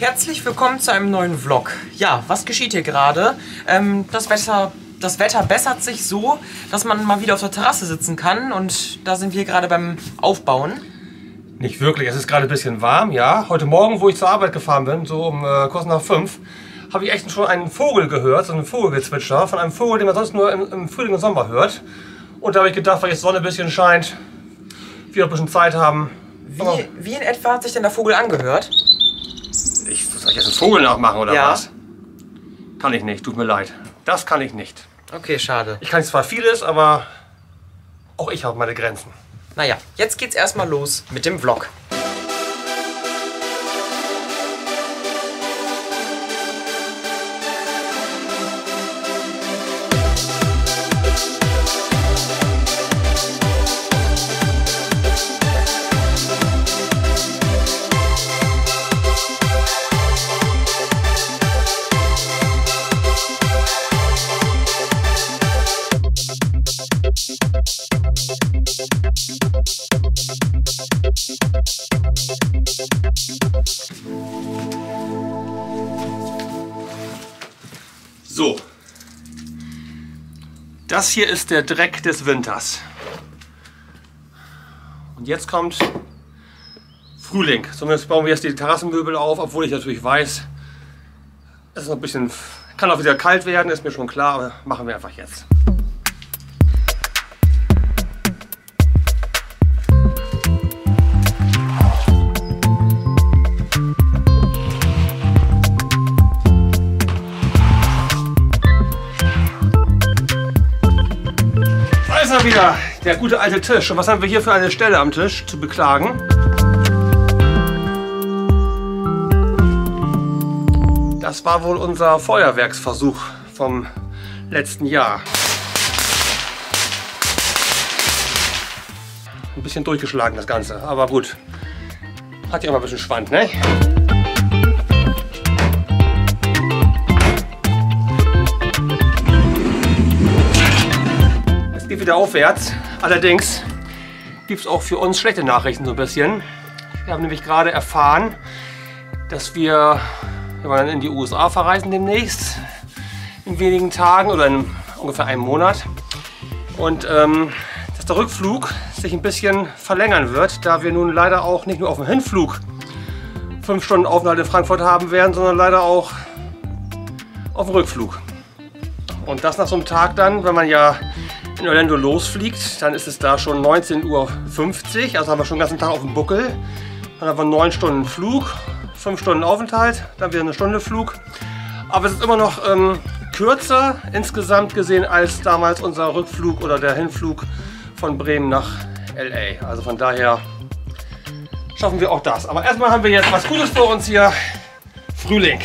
Herzlich willkommen zu einem neuen Vlog. Ja, was geschieht hier gerade? Das Wetter bessert sich so, dass man mal wieder auf der Terrasse sitzen kann. Und da sind wir gerade beim Aufbauen. Nicht wirklich, es ist gerade ein bisschen warm, ja. Heute Morgen, wo ich zur Arbeit gefahren bin, so um kurz nach 5, habe ich echt schon einen Vogel gehört, so einen Vogelgezwitscher. Von einem Vogel, den man sonst nur im Frühling und Sommer hört. Und da habe ich gedacht, weil jetzt Sonne ein bisschen scheint, wir noch ein bisschen Zeit haben. Wie in etwa hat sich denn der Vogel angehört? Soll ich jetzt einen Vogel nachmachen oder was? Kann ich nicht, tut mir leid. Das kann ich nicht. Okay, schade. Ich kann zwar vieles, aber auch ich habe meine Grenzen. Naja, jetzt geht's erstmal los mit dem Vlog. So, das hier ist der Dreck des Winters. Und jetzt kommt Frühling. Zumindest bauen wir jetzt die Terrassenmöbel auf, obwohl ich natürlich weiß, es ist noch ein bisschen, kann auch wieder kalt werden, ist mir schon klar, aber machen wir einfach jetzt. Wieder der gute alte Tisch. Und was haben wir hier für eine Stelle am Tisch zu beklagen? Das war wohl unser Feuerwerksversuch vom letzten Jahr. Ein bisschen durchgeschlagen das Ganze, aber gut. Hat ja immer ein bisschen Schwand, ne? Wieder aufwärts. Allerdings gibt es auch für uns schlechte Nachrichten so ein bisschen. Wir haben nämlich gerade erfahren, dass wir wollen in die USA verreisen demnächst, in wenigen Tagen oder in ungefähr einem Monat. Und dass der Rückflug sich ein bisschen verlängern wird, da wir nun leider auch nicht nur auf dem Hinflug 5 Stunden Aufenthalt in Frankfurt haben werden, sondern leider auch auf dem Rückflug. Und das nach so einem Tag dann, wenn man ja in Orlando losfliegt, dann ist es da schon 19.50 Uhr, also haben wir schon den ganzen Tag auf dem Buckel. Dann haben wir 9 Stunden Flug, 5 Stunden Aufenthalt, dann wieder eine Stunde Flug. Aber es ist immer noch kürzer insgesamt gesehen als damals unser Rückflug oder der Hinflug von Bremen nach LA. Also von daher schaffen wir auch das. Aber erstmal haben wir jetzt was Gutes vor uns hier, Frühling.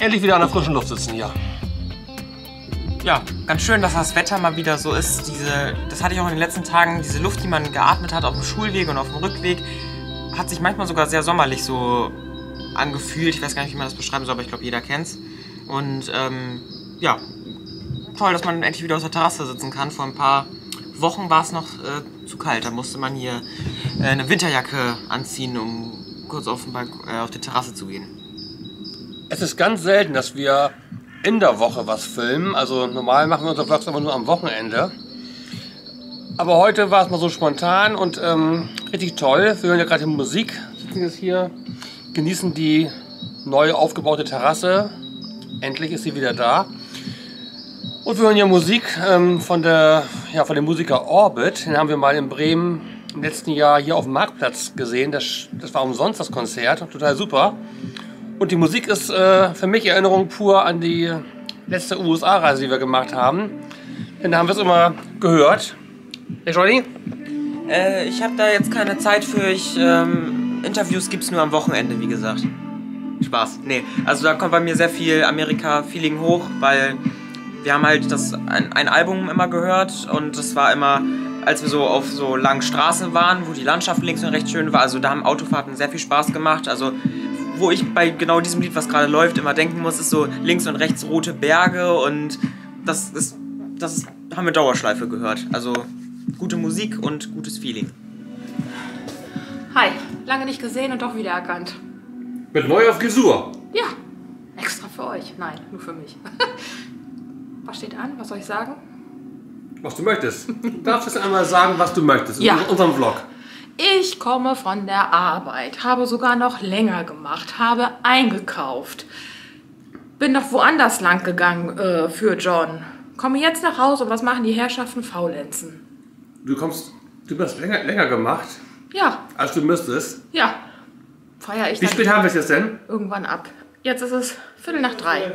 Endlich wieder an der frischen Luft sitzen hier. Ja, ganz schön, dass das Wetter mal wieder so ist. Das hatte ich auch in den letzten Tagen, diese Luft, die man geatmet hat auf dem Schulweg und auf dem Rückweg, hat sich manchmal sogar sehr sommerlich so angefühlt. Ich weiß gar nicht, wie man das beschreiben soll, aber ich glaube, jeder kennt's. Und ja, toll, dass man endlich wieder auf der Terrasse sitzen kann. Vor ein paar Wochen war es noch zu kalt. Da musste man hier eine Winterjacke anziehen, um kurz auf die Terrasse zu gehen. Es ist ganz selten, dass wir in der Woche was filmen. Also normal machen wir unsere Vlogs aber nur am Wochenende. Aber heute war es mal so spontan und richtig toll. Wir hören ja gerade Musik, sitzen jetzt hier, genießen die neu aufgebaute Terrasse. Endlich ist sie wieder da. Und wir hören hier Musik von dem Musiker Orbit. Den haben wir mal in Bremen im letzten Jahr hier auf dem Marktplatz gesehen. Das war umsonst das Konzert, total super. Und die Musik ist für mich Erinnerung pur an die letzte USA-Reise, die wir gemacht haben. Denn da haben wir es immer gehört. Hey Johnny? Ich habe da jetzt keine Zeit für. Interviews gibt's nur am Wochenende, wie gesagt. Spaß. Nee, also da kommt bei mir sehr viel Amerika-Feeling hoch, weil wir haben halt ein Album immer gehört und das war immer, als wir so auf so langen Straßen waren, wo die Landschaft links und rechts schön war, also da haben Autofahrten sehr viel Spaß gemacht, also wo ich bei genau diesem Lied, was gerade läuft, immer denken muss, ist so links und rechts rote Berge und das haben wir Dauerschleife gehört, also gute Musik und gutes Feeling. Hi, lange nicht gesehen und doch wiedererkannt. Mit neu auf Gesur? Ja, extra für euch. Nein, nur für mich. Was steht an? Was soll ich sagen? Was du möchtest. Du darfst jetzt einmal sagen, was du möchtest. Ja. In unserem Vlog. Ich komme von der Arbeit, habe sogar noch länger gemacht, habe eingekauft. Bin noch woanders lang gegangen für John. Komme jetzt nach Hause und was machen die Herrschaften? Faulenzen. Du hast länger gemacht? Ja. Als du müsstest? Ja. Feier ich. Wie spät haben wir es jetzt denn? Irgendwann ab. Jetzt ist es 2:45.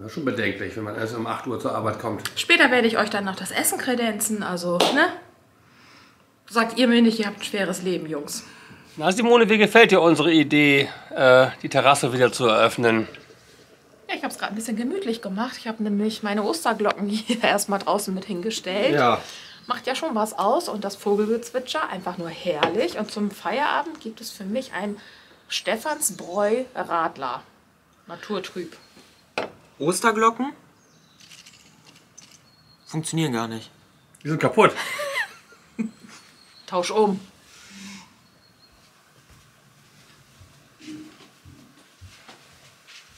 Das ist schon bedenklich, wenn man erst um 8 Uhr zur Arbeit kommt. Später werde ich euch dann noch das Essen kredenzen, also, ne? Sagt ihr mir nicht, ihr habt ein schweres Leben, Jungs. Na Simone, wie gefällt dir unsere Idee, die Terrasse wieder zu eröffnen? Ja, ich habe es gerade ein bisschen gemütlich gemacht. Ich habe nämlich meine Osterglocken hier erstmal draußen mit hingestellt. Ja. Macht ja schon was aus und das Vogelgezwitscher einfach nur herrlich. Und zum Feierabend gibt es für mich einen Stephansbräu-Radler Naturtrüb. Osterglocken funktionieren gar nicht. Die sind kaputt. Tausch um.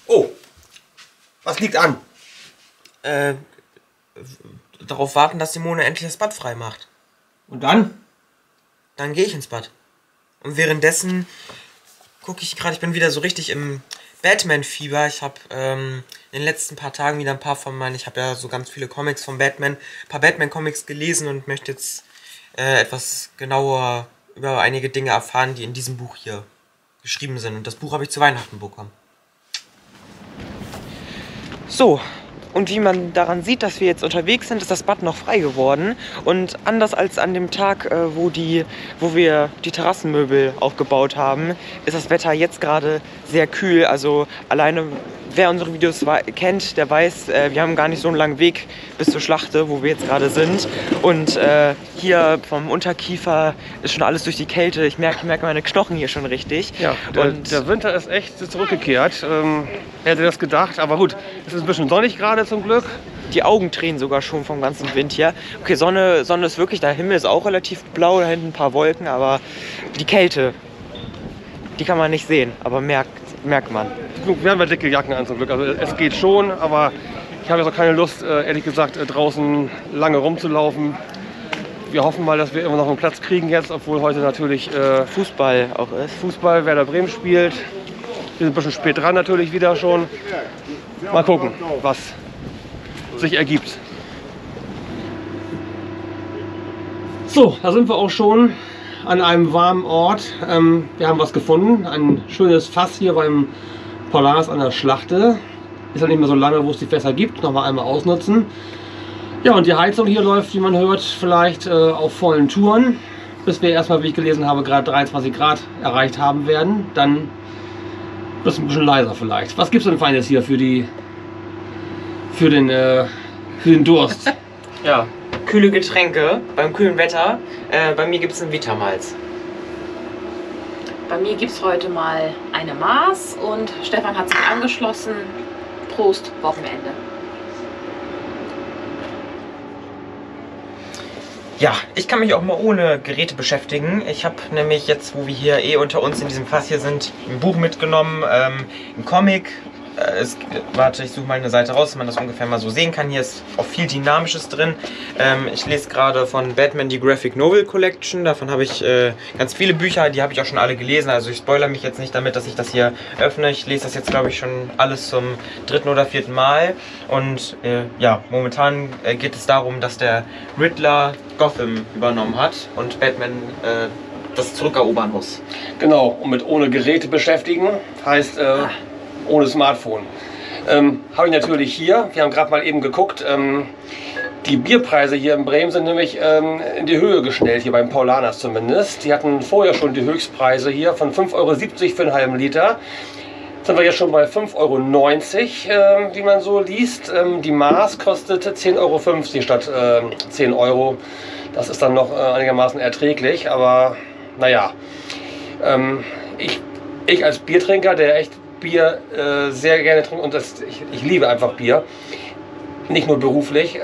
Oh, was liegt an? Darauf warten, dass Simone endlich das Bad frei macht. Und dann? Dann gehe ich ins Bad. Und währenddessen gucke ich gerade, ich bin wieder so richtig im Batman-Fieber. Ich habe in den letzten paar Tagen wieder ein paar von meinen, ich habe ja so ganz viele Comics von Batman, ein paar Batman-Comics gelesen und möchte jetzt etwas genauer über einige Dinge erfahren, die in diesem Buch hier geschrieben sind. Und das Buch habe ich zu Weihnachten bekommen. So, und wie man daran sieht, dass wir jetzt unterwegs sind, ist das Bad noch frei geworden. Und anders als an dem Tag, wo wir die Terrassenmöbel aufgebaut haben, ist das Wetter jetzt gerade sehr kühl. Also alleine, wer unsere Videos kennt, der weiß, wir haben gar nicht so einen langen Weg bis zur Schlachte, wo wir jetzt gerade sind. Und hier vom Unterkiefer ist schon alles durch die Kälte. Ich merke meine Knochen hier schon richtig. Ja, der Winter ist echt zurückgekehrt. Hätte das gedacht, aber gut, es ist ein bisschen sonnig gerade. Zum Glück. Die Augen tränen sogar schon vom ganzen Wind hier. Okay, Sonne ist wirklich, der Himmel ist auch relativ blau, da hinten ein paar Wolken, aber die Kälte, die kann man nicht sehen, aber merkt man. Wir haben ja dicke Jacken an zum Glück, also es geht schon, aber ich habe jetzt auch keine Lust, ehrlich gesagt, draußen lange rumzulaufen. Wir hoffen mal, dass wir immer noch einen Platz kriegen jetzt, obwohl heute natürlich Fußball auch ist. Fußball, Werder Bremen spielt. Wir sind ein bisschen spät dran natürlich wieder schon. Mal gucken, was sich ergibt. So, da sind wir auch schon an einem warmen Ort. Wir haben was gefunden, ein schönes Fass hier beim Paulaner's an der Schlachte. Ist ja nicht mehr so lange, wo es die Fässer gibt, nochmal einmal ausnutzen. Ja, und die Heizung hier läuft, wie man hört, vielleicht auf vollen Touren, bis wir erstmal, wie ich gelesen habe, gerade 23 Grad erreicht haben werden. Dann wird es ein bisschen leiser vielleicht. Was gibt es denn Feines hier für den Durst? Ja, kühle Getränke beim kühlen Wetter. Bei mir gibt es einen Vitamalz. Bei mir gibt es heute mal eine Maß und Stefan hat sich angeschlossen. Prost, Wochenende. Ja, ich kann mich auch mal ohne Geräte beschäftigen. Ich habe nämlich jetzt, wo wir hier unter uns in diesem Fass hier sind, ein Buch mitgenommen, ein Comic. Warte, ich suche mal eine Seite raus, dass man das ungefähr mal so sehen kann. Hier ist auch viel Dynamisches drin. Ich lese gerade von Batman die Graphic Novel Collection. Davon habe ich ganz viele Bücher, die habe ich auch schon alle gelesen. Also ich spoilere mich jetzt nicht damit, dass ich das hier öffne. Ich lese das jetzt, glaube ich, schon alles zum 3. oder 4. Mal. Und ja, momentan geht es darum, dass der Riddler Gotham übernommen hat und Batman das zurückerobern muss. Genau, und mit ohne Geräte beschäftigen heißt... ohne Smartphone. Habe ich natürlich hier, wir haben gerade mal eben geguckt, Die Bierpreise hier in Bremen sind nämlich in die Höhe geschnellt, hier beim Paulaner's zumindest. Die hatten vorher schon die Höchstpreise hier von 5,70 Euro für einen halben Liter. Jetzt sind wir jetzt schon bei 5,90 Euro, wie man so liest. Die Maß kostete 10,50 Euro statt 10 Euro. Das ist dann noch einigermaßen erträglich, aber naja. Ich als Biertrinker, der echt Bier sehr gerne trinkt, und ich liebe einfach Bier, nicht nur beruflich.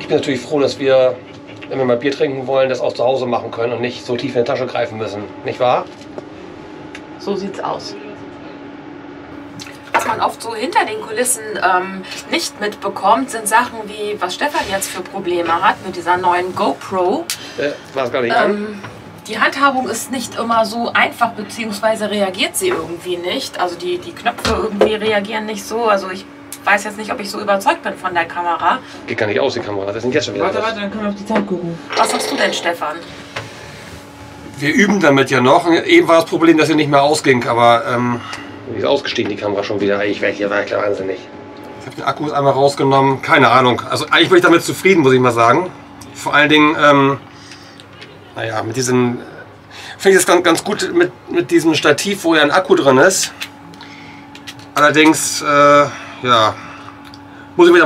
Ich bin natürlich froh, dass wir, wenn wir mal Bier trinken wollen, das auch zu Hause machen können und nicht so tief in die Tasche greifen müssen, nicht wahr? So sieht's aus. Was man oft so hinter den Kulissen nicht mitbekommt, sind Sachen wie, was Stefan jetzt für Probleme hat mit dieser neuen GoPro. War's gar nicht an. Die Handhabung ist nicht immer so einfach, beziehungsweise reagiert sie irgendwie nicht. Also die Knöpfe irgendwie reagieren nicht so. Also ich weiß jetzt nicht, ob ich so überzeugt bin von der Kamera. Geht gar nicht aus, die Kamera. Das sind jetzt schon wieder. Warte, dann können wir auf die Zeit gucken. Was sagst du denn, Stefan? Wir üben damit ja noch. Eben war das Problem, dass sie nicht mehr ausging, aber die ist ausgestiegen, die Kamera schon wieder. Ich werde hier wahnsinnig. Ich habe den Akku einmal rausgenommen. Keine Ahnung. Also eigentlich bin ich damit zufrieden, muss ich mal sagen. Vor allen Dingen, naja, mit diesem, finde ich das ganz gut mit diesem Stativ, wo ja ein Akku drin ist. Allerdings, ja, muss ich mich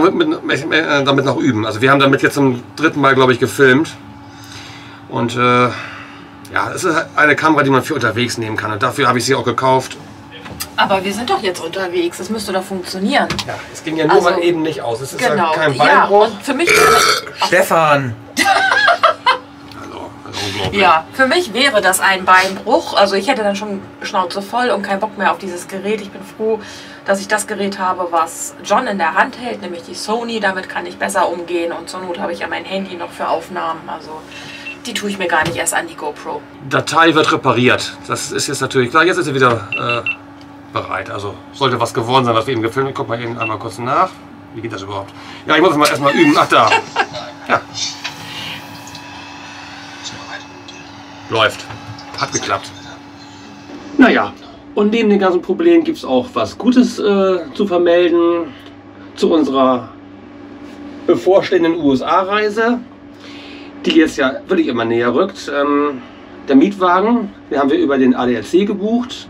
damit noch üben. Also wir haben damit jetzt zum dritten Mal, glaube ich, gefilmt. Und ja, es ist eine Kamera, die man für unterwegs nehmen kann. Und dafür habe ich sie auch gekauft. Aber wir sind doch jetzt unterwegs, das müsste doch funktionieren. Ja, es ging ja nur also, mal eben nicht aus. Es ist genau, ja kein Beinbruch. Ja, und für mich... Stefan! Ja, für mich wäre das ein Beinbruch. Also ich hätte dann schon Schnauze voll und keinen Bock mehr auf dieses Gerät. Ich bin froh, dass ich das Gerät habe, was John in der Hand hält, nämlich die Sony. Damit kann ich besser umgehen und zur Not habe ich ja mein Handy noch für Aufnahmen. Also die tue ich mir gar nicht erst an, die GoPro. Datei wird repariert. Das ist jetzt natürlich klar. Jetzt ist sie wieder bereit. Also sollte was geworden sein, was wir eben gefilmt haben. Guck mal eben einmal kurz nach. Wie geht das überhaupt? Ja, ich muss mal erstmal üben. Ach da. Ja. Läuft. Hat geklappt. Naja, und neben den ganzen Problemen gibt es auch was Gutes zu vermelden zu unserer bevorstehenden USA-Reise, die jetzt ja wirklich immer näher rückt. Der Mietwagen, den haben wir über den ADAC gebucht,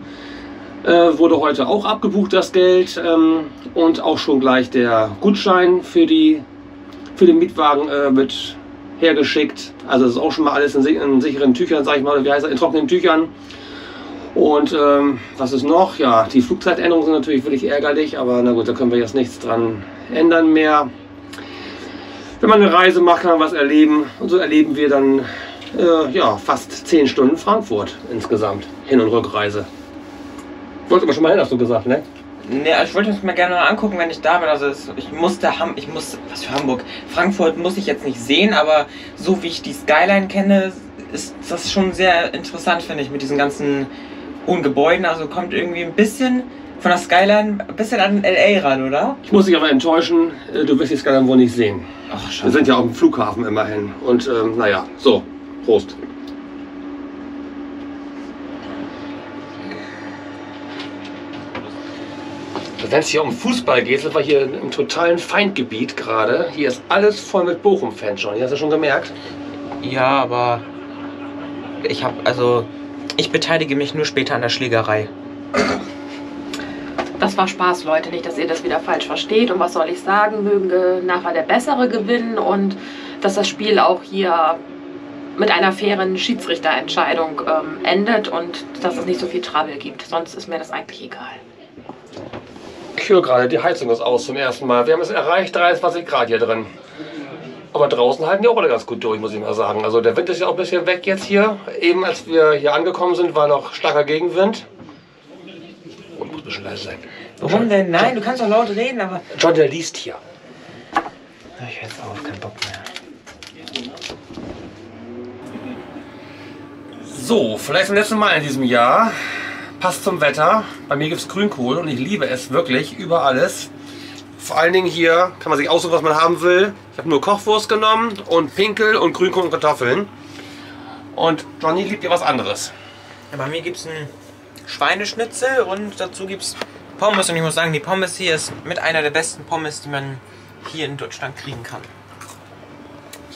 wurde heute auch abgebucht, das Geld, und auch schon gleich der Gutschein für den Mietwagen mit hergeschickt. Also das ist auch schon mal alles in sicheren Tüchern, sag ich mal, wie heißt das, in trockenen Tüchern. Und was ist noch? Ja, die Flugzeitänderungen sind natürlich wirklich ärgerlich, aber na gut, da können wir jetzt nichts dran ändern mehr. Wenn man eine Reise macht, kann man was erleben. Und so erleben wir dann ja, fast 10 Stunden Frankfurt insgesamt. Hin- und Rückreise. Wolltest du schon mal hin, hast du gesagt, ne? Ne, ich wollte es mir gerne mal angucken, wenn ich da bin. Also was für Hamburg? Frankfurt muss ich jetzt nicht sehen, aber so wie ich die Skyline kenne, ist das schon sehr interessant, finde ich, mit diesen ganzen hohen Gebäuden. Also kommt irgendwie ein bisschen von der Skyline ein bisschen an L.A. ran, oder? Ich muss dich aber enttäuschen, du wirst die Skyline wohl nicht sehen. Ach, schade. Wir sind ja auch im Flughafen immerhin. Und naja, so, Prost. Wenn es hier um Fußball geht, sind wir hier im totalen Feindgebiet gerade. Hier ist alles voll mit Bochum-Fans schon. Hast du schon gemerkt? Ja, aber ich beteilige mich nur später an der Schlägerei. Das war Spaß, Leute. Nicht, dass ihr das wieder falsch versteht. Und was soll ich sagen? Mögen nachher der Bessere gewinnen und dass das Spiel auch hier mit einer fairen Schiedsrichterentscheidung endet und dass es nicht so viel Trouble gibt. Sonst ist mir das eigentlich egal. Ich höre gerade, die Heizung ist aus zum ersten Mal. Wir haben es erreicht, 23 Grad hier drin. Aber draußen halten die auch alle ganz gut durch, muss ich mal sagen. Also der Wind ist ja auch ein bisschen weg jetzt hier. Eben als wir hier angekommen sind, war noch starker Gegenwind. Und muss ein bisschen leise sein. Warum denn? Nein, du kannst doch laut reden, aber... John, der liest hier. Ich höre jetzt auf, keinen Bock mehr. So, vielleicht zum letzten Mal in diesem Jahr. Passt zum Wetter. Bei mir gibt es Grünkohl und ich liebe es wirklich über alles. Vor allen Dingen hier kann man sich aussuchen, was man haben will. Ich habe nur Kochwurst genommen und Pinkel und Grünkohl und Kartoffeln. Und Johnny liebt ja was anderes. Ja, bei mir gibt es einen Schweineschnitzel und dazu gibt es Pommes. Und ich muss sagen, die Pommes hier ist mit einer der besten Pommes, die man hier in Deutschland kriegen kann.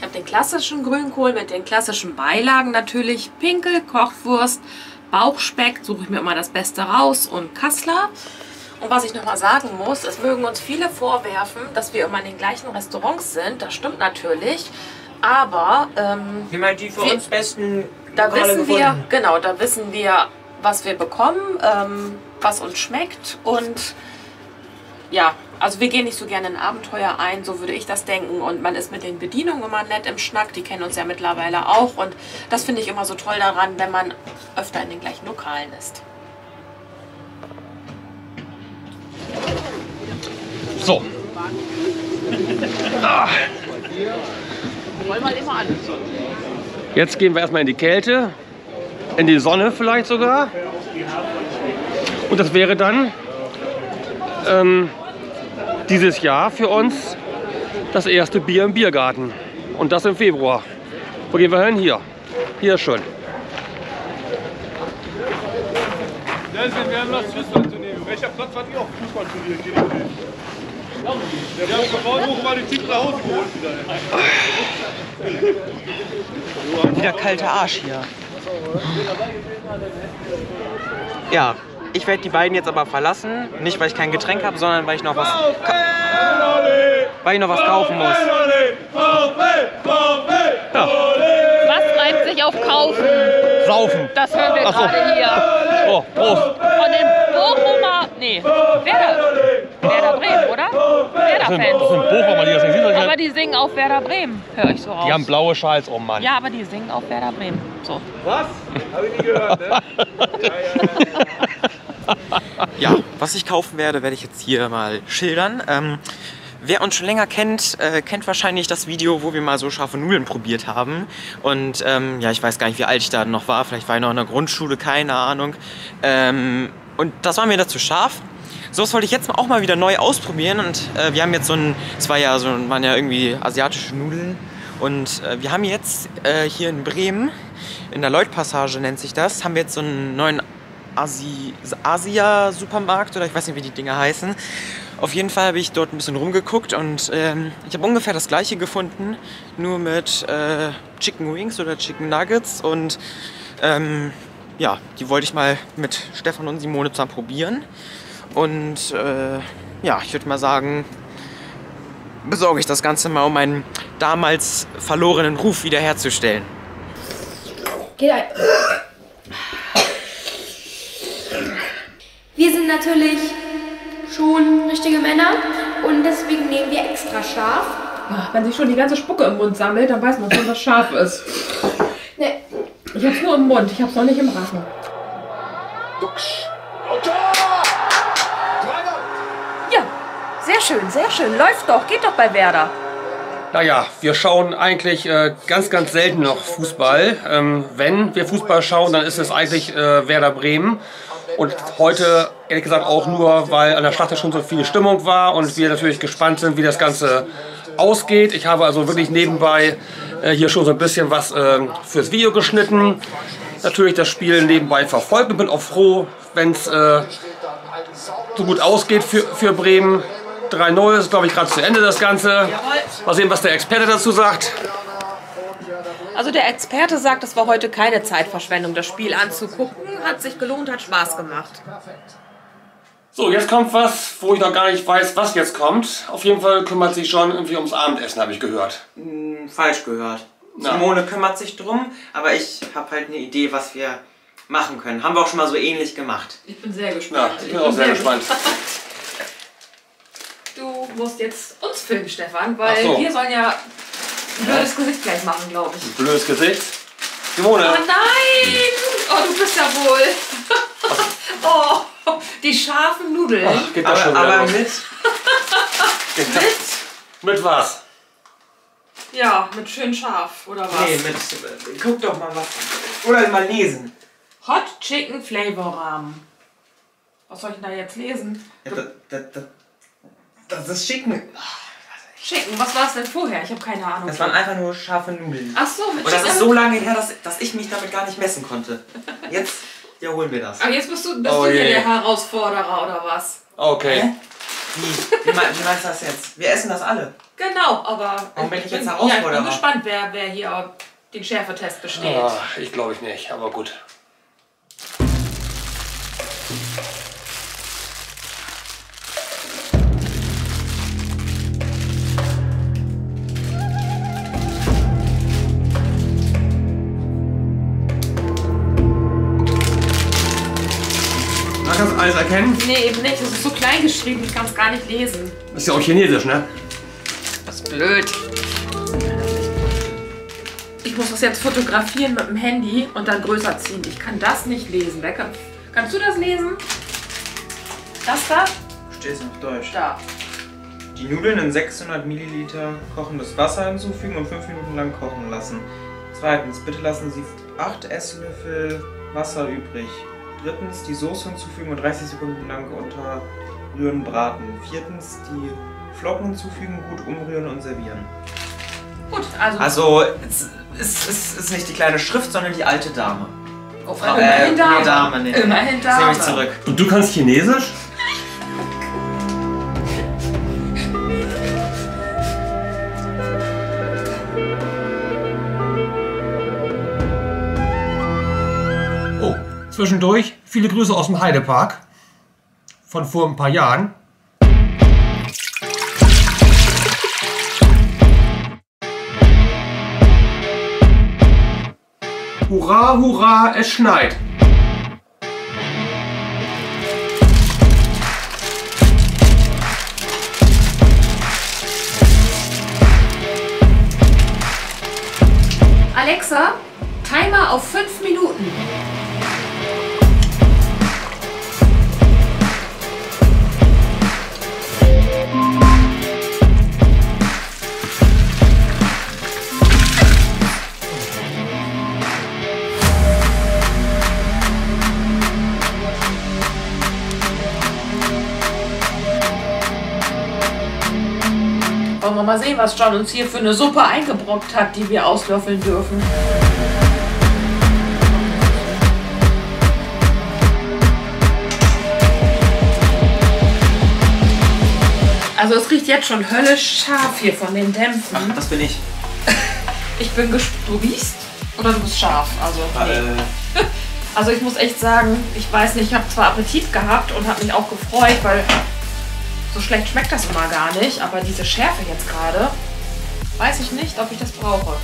Ich habe den klassischen Grünkohl mit den klassischen Beilagen natürlich. Pinkel, Kochwurst, Bauchspeck, suche ich mir immer das Beste raus, und Kassler. Und was ich nochmal sagen muss, es mögen uns viele vorwerfen, dass wir immer in den gleichen Restaurants sind. Das stimmt natürlich, aber... da wissen wir, was wir bekommen, was uns schmeckt, und ja, also wir gehen nicht so gerne in Abenteuer ein, so würde ich das denken, und man ist mit den Bedienungen immer nett im Schnack, die kennen uns ja mittlerweile auch, und das finde ich immer so toll daran, wenn man öfter in den gleichen Lokalen ist. So. Ah. Jetzt gehen wir erstmal in die Kälte, in die Sonne vielleicht sogar, und das wäre dann dieses Jahr für uns das erste Bier im Biergarten, und das im Februar. Wo gehen wir hin? Hier. Hier ist schön. Wir haben das Fußballturnier. Welcher Platz hat ihr auch Fußballturnier? Wir haben gebaut, wo wir die Typen nach Hause geholt wieder. Wieder kalter Arsch hier. Ja. Ich werde die beiden jetzt aber verlassen, nicht weil ich kein Getränk habe, sondern weil ich noch was kaufen muss. Ja. Was reimt sich auf kaufen? Saufen. Das hören wir gerade hier. Oh, Prost. Von dem Bochumer, Werder Bremen, oder? Werder-Fans. Das sind Bochumer, die das nicht singen. Aber die singen auf Werder Bremen, höre ich so raus. Die haben blaue Schals, oh Mann. Ja, aber die singen auf Werder Bremen. So. Was? Habe ich nie gehört, ne? Ja, was ich kaufen werde, werde ich jetzt hier mal schildern. Wer uns schon länger kennt, kennt wahrscheinlich das Video, wo wir mal so scharfe Nudeln probiert haben. Und ja, ich weiß gar nicht, wie alt ich da noch war. Vielleicht war ich noch in der Grundschule, keine Ahnung. Und das war mir dazu scharf. So, das wollte ich jetzt auch mal wieder neu ausprobieren. Und wir haben jetzt so ein, waren ja irgendwie asiatische Nudeln. Und wir haben jetzt hier in Bremen, in der Lloyd-Passage nennt sich das, haben wir jetzt so einen neuen Asia-Supermarkt, oder ich weiß nicht, wie die Dinger heißen. Auf jeden Fall habe ich dort ein bisschen rumgeguckt, und ich habe ungefähr das gleiche gefunden, nur mit Chicken Wings oder Chicken Nuggets, und ja, die wollte ich mal mit Stefan und Simone zusammen probieren, und ja, ich würde mal sagen, besorge ich das Ganze mal, um meinen damals verlorenen Ruf wiederherzustellen. Geht ein. Wir sind natürlich schon richtige Männer, und deswegen nehmen wir extra scharf. Ach, wenn sich schon die ganze Spucke im Mund sammelt, dann weiß man schon, was scharf ist. Nee. Ich hab's nur im Mund, ich hab's noch nicht im Rachen. Ja, sehr schön, läuft doch, geht doch bei Werder. Naja, wir schauen eigentlich ganz selten noch Fußball. Wenn wir Fußball schauen, dann ist es eigentlich Werder Bremen. Und heute, ehrlich gesagt, auch nur, weil an der Schlachte schon so viel Stimmung war und wir natürlich gespannt sind, wie das Ganze ausgeht. Ich habe also wirklich nebenbei hier schon so ein bisschen was fürs Video geschnitten. Natürlich das Spiel nebenbei verfolgt und bin auch froh, wenn es so gut ausgeht für Bremen. 3-0 ist, glaube ich, gerade zu Ende das Ganze. Mal sehen, was der Experte dazu sagt. Also der Experte sagt, es war heute keine Zeitverschwendung, das Spiel anzugucken. Hat sich gelohnt, hat Spaß gemacht. So, jetzt kommt was, wo ich noch gar nicht weiß, was jetzt kommt. Auf jeden Fall kümmert sich John irgendwie ums Abendessen, habe ich gehört. Falsch gehört. Ja. Simone kümmert sich drum, aber ich habe halt eine Idee, was wir machen können. Haben wir auch schon mal so ähnlich gemacht. Ich bin sehr gespannt. Ja, ich bin auch sehr gespannt. Du musst jetzt uns filmen, Stefan, weil wir sollen ja... Ein blödes Gesicht gleich machen, glaube ich. Ein blödes Gesicht? Simone! Oh nein! Oh, du bist ja wohl! Oh, die scharfen Nudeln. Ach, geht das schon wieder los. Mit was? Ja, mit schön scharf, oder was? Nee, mit... Guck doch mal was. Oder mal lesen. Hot Chicken Flavor Ramen. Was soll ich denn da jetzt lesen? Ja, das ist Chicken. Chicken, was war es denn vorher? Ich habe keine Ahnung. Das waren einfach nur scharfe Nudeln. Ach so, mit Chicken. Und das ist so lange her, dass ich mich damit gar nicht messen konnte. Jetzt wiederholen wir das. Aber jetzt bist du hier der Herausforderer, oder was? Okay. Wie meinst du das jetzt? Wir essen das alle. Genau, aber ich bin gespannt, wer hier den Schärfetest besteht. Ah, ich glaube ich nicht, aber gut. Kannst du alles erkennen? Nee, eben nicht. Das ist so klein geschrieben, ich kann es gar nicht lesen. Das ist ja auch chinesisch, ne? Das ist blöd. Ich muss das jetzt fotografieren mit dem Handy und dann größer ziehen. Ich kann das nicht lesen. Kannst du das lesen? Das da? Steht es auf Deutsch. Da. Die Nudeln in 600 Milliliter kochendes Wasser hinzufügen und 5 Minuten lang kochen lassen. Zweitens, bitte lassen Sie 8 Esslöffel Wasser übrig. Drittens, die Soße hinzufügen und 30 Sekunden lang unterrühren, braten. Viertens, die Flocken hinzufügen, gut umrühren und servieren. Gut, also es ist nicht die kleine Schrift, sondern die alte Dame. Oh, Frau immerhin Dame. Dame, nee. Immerhin Dame. Nehme ich zurück. Und du kannst Chinesisch? Zwischendurch viele Grüße aus dem Heidepark von vor ein paar Jahren. Hurra, hurra, es schneit. Alexa, Timer auf 5 Minuten. Mal sehen, was John uns hier für eine Suppe eingebrockt hat, die wir auslöffeln dürfen. Also es riecht jetzt schon höllisch scharf hier von den Dämpfen. Ach, das bin ich. Ich bin gespannt. Du riechst? Oder du bist scharf? Also, nee. Also ich muss echt sagen, ich weiß nicht, ich habe zwar Appetit gehabt und habe mich auch gefreut, weil... So schlecht schmeckt das immer gar nicht, aber diese Schärfe jetzt gerade, weiß ich nicht, ob ich das brauche.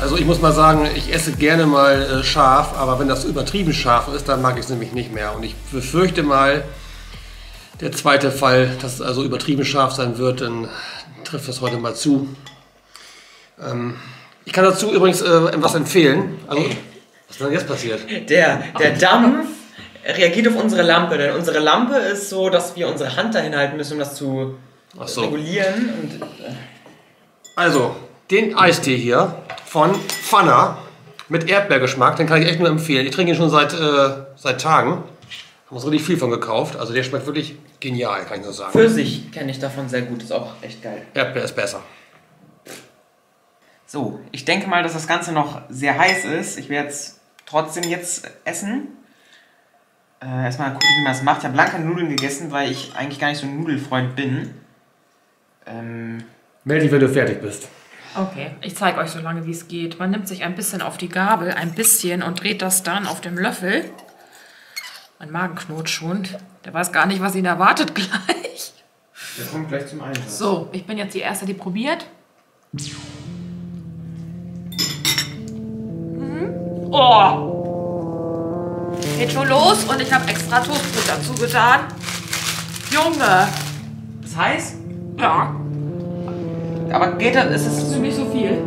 Also ich muss mal sagen, ich esse gerne mal scharf, aber wenn das übertrieben scharf ist, dann mag ich es nämlich nicht mehr. Und ich befürchte mal, der zweite Fall, dass es also übertrieben scharf sein wird, dann trifft das heute mal zu. Ich kann dazu übrigens etwas empfehlen. Also, was ist denn jetzt passiert? Der Dampf reagiert auf unsere Lampe, denn unsere Lampe ist so, dass wir unsere Hand dahin halten müssen, um das zu regulieren. Und also, den Eistee hier von Fanta mit Erdbeergeschmack, den kann ich echt nur empfehlen. Ich trinke ihn schon seit Tagen. Haben uns richtig viel von gekauft. Also der schmeckt wirklich genial, kann ich nur sagen. Pfirsich kenne ich davon sehr gut, ist auch echt geil. Erdbeer ist besser. So, ich denke mal, dass das Ganze noch sehr heiß ist. Ich werde jetzt trotzdem essen. Erstmal gucken, wie man es macht. Ich habe lange keine Nudeln gegessen, weil ich eigentlich gar nicht so ein Nudelfreund bin. Meld dich, wenn du fertig bist. Okay, ich zeige euch so lange, wie es geht. Man nimmt sich ein bisschen auf die Gabel, ein bisschen, und dreht das dann auf dem Löffel. Mein Magen knurrt schon. Der weiß gar nicht, was ihn erwartet gleich. Der kommt gleich zum Einsatz. So, ich bin jetzt die Erste, die probiert. Mhm. Oh! Geht schon los und ich habe extra Toastbrot dazu getan. Junge! Ist heiß? Ja. Aber geht das? Ist es nicht so viel?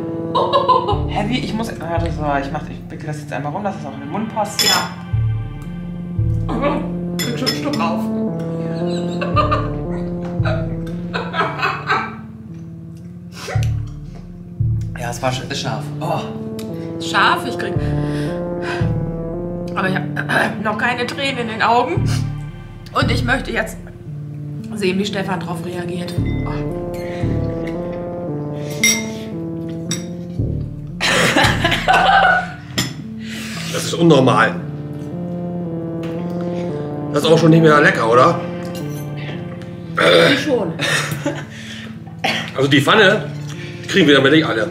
Heavy? Ich muss. Ich wickel das jetzt einmal rum, dass es auch in den Mund passt. Ja. Ich bin schon stumm auf. Ja, es war scharf. Oh. Scharf? Ich krieg. Aber ich habe noch keine Tränen in den Augen. Und ich möchte jetzt sehen, wie Stefan darauf reagiert. Oh. Das ist unnormal. Das ist auch schon nicht mehr lecker, oder? Schon. Also die Pfanne kriegen wir damit nicht alle.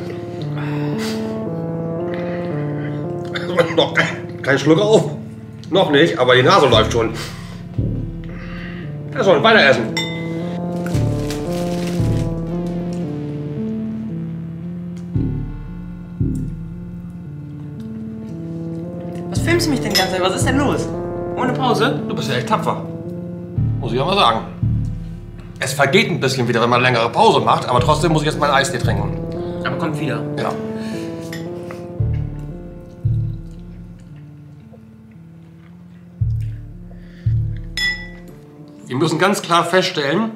Noch kein Schluck auf. Noch nicht, aber die Nase läuft schon. Das soll weiter essen. Was filmst du mich denn die ganze Zeit? Was ist denn los? Ohne Pause? Du bist ja echt tapfer. Muss ich auch mal sagen. Es vergeht ein bisschen wieder, wenn man längere Pause macht, aber trotzdem muss ich jetzt meinen Eistee trinken. Aber kommt wieder. Ja. Wir müssen ganz klar feststellen,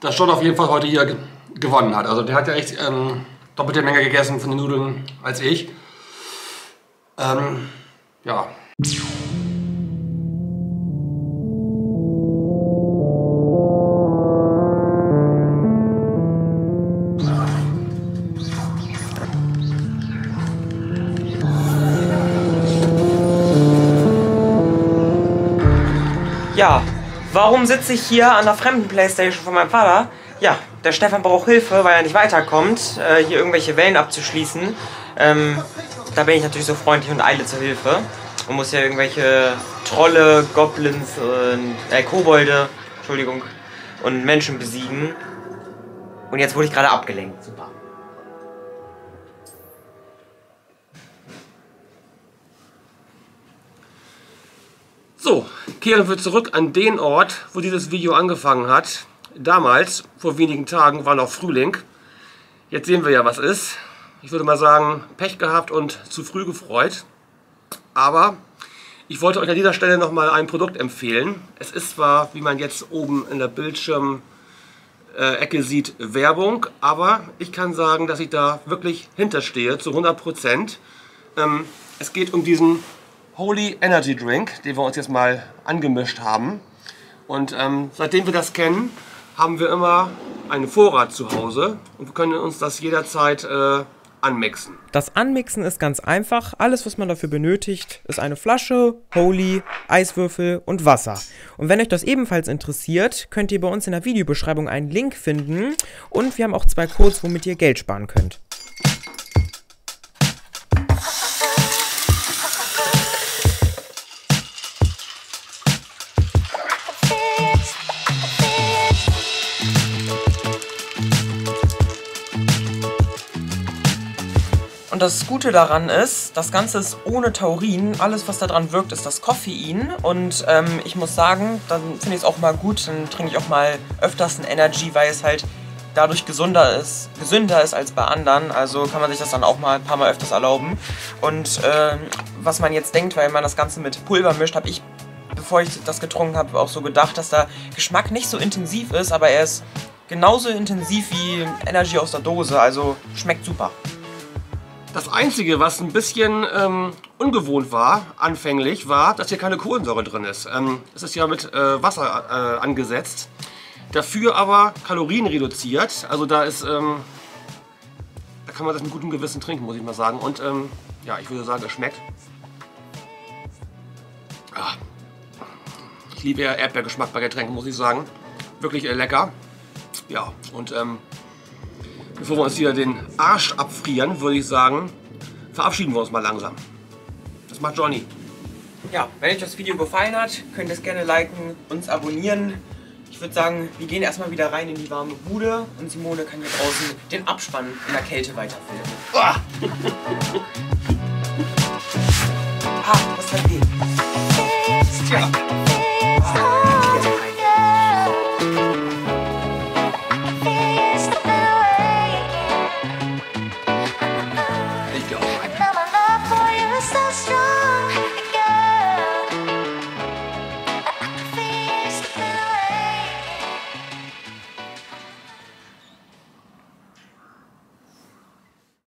dass John auf jeden Fall heute hier gewonnen hat. Also der hat ja echt doppelte Menge gegessen von den Nudeln als ich. Ja. Ja, warum sitze ich hier an der fremden Playstation von meinem Vater? Ja, der Stefan braucht Hilfe, weil er nicht weiterkommt, hier irgendwelche Wellen abzuschließen. Da bin ich natürlich so freundlich und eile zur Hilfe. Man muss ja irgendwelche Trolle, Goblins und Kobolde, Entschuldigung, und Menschen besiegen. Und jetzt wurde ich gerade abgelenkt. Super. So, kehren wir zurück an den Ort, wo dieses Video angefangen hat. Damals, vor wenigen Tagen, war noch Frühling. Jetzt sehen wir ja, was ist. Ich würde mal sagen, Pech gehabt und zu früh gefreut. Aber ich wollte euch an dieser Stelle nochmal ein Produkt empfehlen. Es ist zwar, wie man jetzt oben in der Bildschirm-Ecke sieht, Werbung. Aber ich kann sagen, dass ich da wirklich hinterstehe, zu 100%. Es geht um diesen Holy Energy Drink, den wir uns jetzt mal angemischt haben. Und seitdem wir das kennen, haben wir immer einen Vorrat zu Hause und wir können uns das jederzeit anmixen. Das Anmixen ist ganz einfach. Alles, was man dafür benötigt, ist eine Flasche, Holy, Eiswürfel und Wasser. Und wenn euch das ebenfalls interessiert, könnt ihr bei uns in der Videobeschreibung einen Link finden. Und wir haben auch 2 Codes, womit ihr Geld sparen könnt. Und das Gute daran ist, das Ganze ist ohne Taurin, alles was daran wirkt ist das Koffein und ich muss sagen, dann finde ich es auch mal gut, dann trinke ich auch mal öfters ein Energy, weil es halt dadurch gesünder ist als bei anderen, also kann man sich das dann auch mal ein paar Mal öfters erlauben. Und was man jetzt denkt, weil man das Ganze mit Pulver mischt, habe ich, bevor ich das getrunken habe, auch so gedacht, dass der Geschmack nicht so intensiv ist, aber er ist genauso intensiv wie Energy aus der Dose, also schmeckt super. Das Einzige, was ein bisschen ungewohnt war, anfänglich, war, dass hier keine Kohlensäure drin ist. Es ist ja mit Wasser angesetzt, dafür aber Kalorien reduziert. Also da ist, da kann man das mit gutem Gewissen trinken, muss ich mal sagen. Und ja, ich würde sagen, es schmeckt. Ach, ich liebe ja Erdbeergeschmack bei Getränken, muss ich sagen. Wirklich lecker. Ja, und bevor wir uns wieder den Arsch abfrieren, würde ich sagen, verabschieden wir uns mal langsam. Das macht Johnny. Ja, wenn euch das Video gefallen hat, könnt ihr es gerne liken, uns abonnieren. Ich würde sagen, wir gehen erstmal wieder rein in die warme Bude und Simone kann hier draußen den Abspann in der Kälte weiterfilmen. Oh! Was kann gehen? Tja. That's